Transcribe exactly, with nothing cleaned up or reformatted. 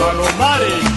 Palomari.